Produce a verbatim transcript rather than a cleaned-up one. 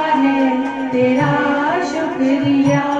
तेरा शुक्रिया है, तेरा शुक्रिया।